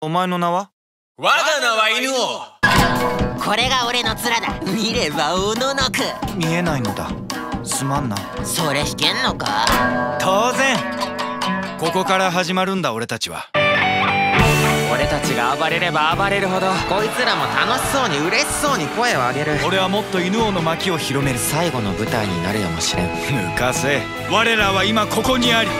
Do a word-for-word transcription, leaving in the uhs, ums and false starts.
お前の名は？我が名は犬王。これが俺の面だ。見ればおののく。見えないのだ。すまんな。それ弾けんのか？当然。ここから始まるんだ俺たちは。俺たちが暴れれば暴れるほどこいつらも楽しそうに嬉しそうに声を上げる。俺はもっと犬王の薪を広める。最後の舞台になるやもしれん。抜かせ。我らは今ここにあり。